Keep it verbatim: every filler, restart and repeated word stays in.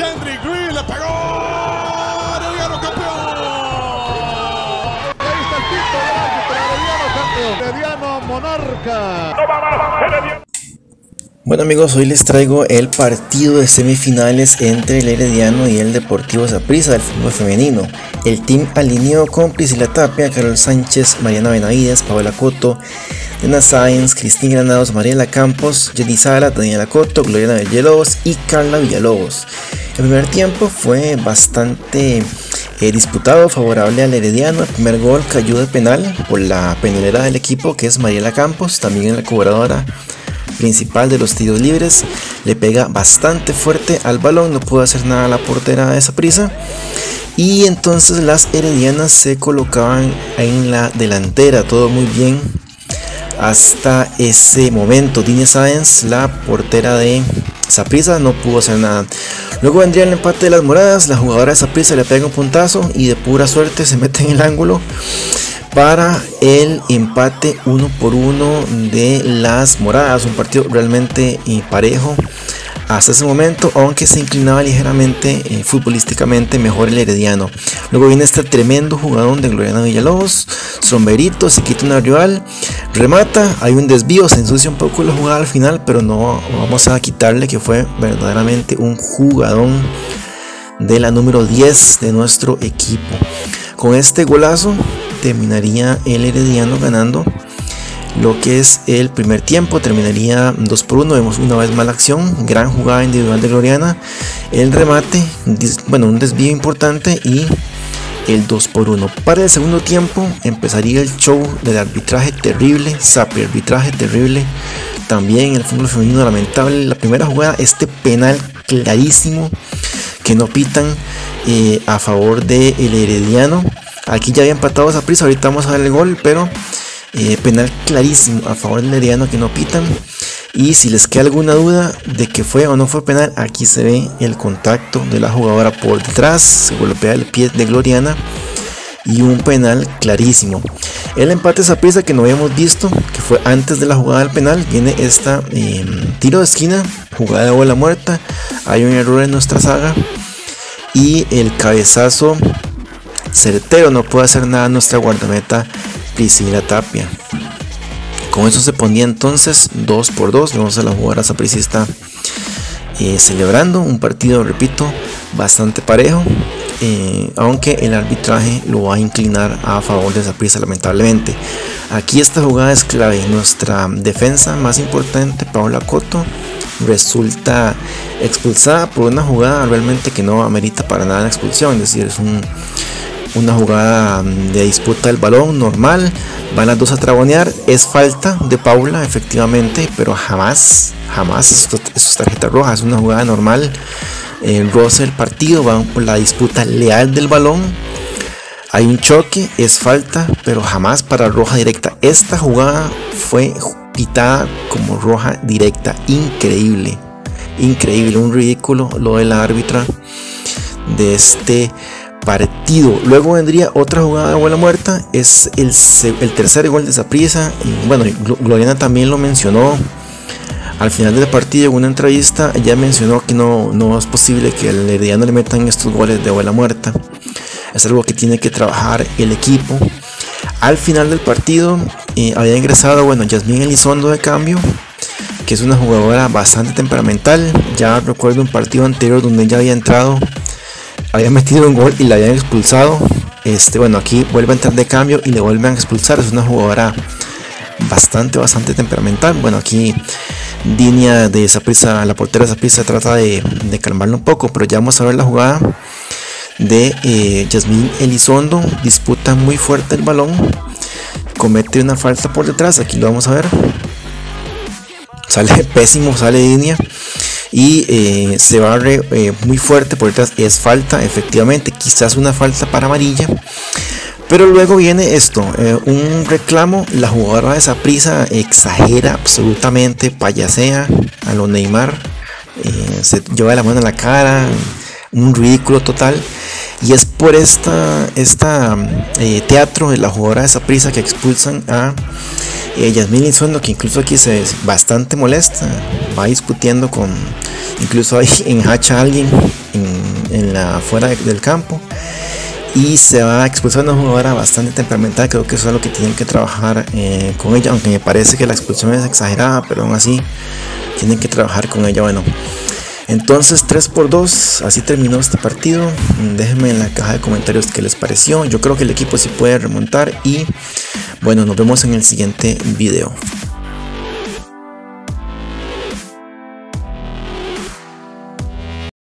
Yedry Green le pegó. Herediano campeón. Ahí está el quinto del árbitro. Herediano campeón. Herediano monarca. Bueno amigos, hoy les traigo el partido de semifinales entre el Herediano y el Deportivo Saprissa del fútbol femenino. El team alineó con Priscilla Tapia, Carol Sánchez, Mariana Benavides, Paola Coto, Diana Sáenz, Cristín Granados, Mariela Campos, Yedry Salas, Daniela Coto, Gloriana Villalobos y Carla Villalobos. El primer tiempo fue bastante eh, disputado, favorable al Herediano. El primer gol cayó de penal por la penalera del equipo, que es Mariela Campos, también la cobradora principal de los tiros libres. Le pega bastante fuerte al balón, no pudo hacer nada a la portera de Saprissa, y entonces las heredianas se colocaban en la delantera, todo muy bien hasta ese momento. Diana Sáenz, la portera de Saprissa, no pudo hacer nada. Luego vendría el empate de las moradas, la jugadora de Saprissa le pega un puntazo y de pura suerte se mete en el ángulo para el empate uno por uno de las moradas. Un partido realmente parejo hasta ese momento, aunque se inclinaba ligeramente eh, futbolísticamente mejor el Herediano. Luego viene este tremendo jugador de Gloriana Villalobos, sombrerito, se quita una rival, remata, hay un desvío, se ensucia un poco la jugada al final, pero no vamos a quitarle que fue verdaderamente un jugadón de la número diez de nuestro equipo. Con este golazo terminaría el Herediano ganando lo que es el primer tiempo, terminaría dos por uno. Vemos una vez más la acción, gran jugada individual de Gloriana, el remate, bueno, un desvío importante y el dos por uno. Para el segundo tiempo empezaría el show del arbitraje terrible, Sapri, arbitraje terrible también en el fútbol femenino, lamentable. La primera jugada, este penal clarísimo que no pitan eh, a favor del Herediano. Aquí ya había empatado Saprissa, ahorita vamos a ver el gol, pero eh, penal clarísimo a favor del Herediano que no pitan. Y si les queda alguna duda de que fue o no fue penal, aquí se ve el contacto de la jugadora por detrás, se golpea el pie de Gloriana y un penal clarísimo. El empate Saprissa que no habíamos visto, que fue antes de la jugada del penal, viene esta eh, tiro de esquina, jugada de bola muerta, hay un error en nuestra saga y el cabezazo certero, no puede hacer nada nuestra guardameta Priscilla Tapia. Con eso se ponía entonces dos por dos. Vamos a la jugadora saprissista eh, celebrando un partido, repito, bastante parejo, eh, aunque el arbitraje lo va a inclinar a favor de Saprissa, lamentablemente. Aquí esta jugada es clave, nuestra defensa más importante, Paola Coto, resulta expulsada por una jugada realmente que no amerita para nada la expulsión, es decir, es un una jugada de disputa del balón normal, van las dos a tragonear, es falta de Paula efectivamente, pero jamás, jamás eso, eso es tarjeta roja, es una jugada normal, eh, roce el partido, van por la disputa leal del balón, hay un choque, es falta, pero jamás para roja directa. Esta jugada fue pitada como roja directa, increíble, increíble, un ridículo lo de la árbitra de este partido. Luego vendría otra jugada de bola muerta, es el, el tercer gol de Saprissa. Y bueno, Gloriana también lo mencionó al final del partido en una entrevista, ella mencionó que no, no es posible que al Herediano le metan estos goles de bola muerta, es algo que tiene que trabajar el equipo. Al final del partido eh, había ingresado, bueno, Yazmín Elizondo de cambio, que es una jugadora bastante temperamental. Ya recuerdo un partido anterior donde ella había entrado, había metido un gol y la habían expulsado. Este, bueno, aquí vuelve a entrar de cambio y le vuelven a expulsar. Es una jugadora bastante, bastante temperamental. Bueno, aquí Diana de Saprissa, la portera de Saprissa, trata de, de calmarlo un poco, pero ya vamos a ver la jugada de eh, Yazmín Elizondo. Disputa muy fuerte el balón, comete una falta por detrás, aquí lo vamos a ver. Sale pésimo, sale Diana y eh, se barre eh, muy fuerte por detrás, es falta efectivamente, quizás una falta para amarilla. Pero luego viene esto, eh, un reclamo, la jugadora de Saprissa exagera absolutamente, payasea a lo Neymar, eh, se lleva la mano en la cara, un ridículo total. Y es por esta, esta eh, teatro de la jugadora de Saprissa que expulsan a eh, Yazmín Elizondo, que incluso aquí se es bastante molesta, va discutiendo con, incluso ahí enhacha a alguien en en la fuera de, del campo, y se va expulsando a una jugadora bastante temperamental. Creo que eso es lo que tienen que trabajar eh, con ella, aunque me parece que la expulsión es exagerada, pero aún así tienen que trabajar con ella. Bueno, entonces tres por dos, así terminó este partido. Déjenme en la caja de comentarios qué les pareció. Yo creo que el equipo sí puede remontar y bueno, nos vemos en el siguiente video.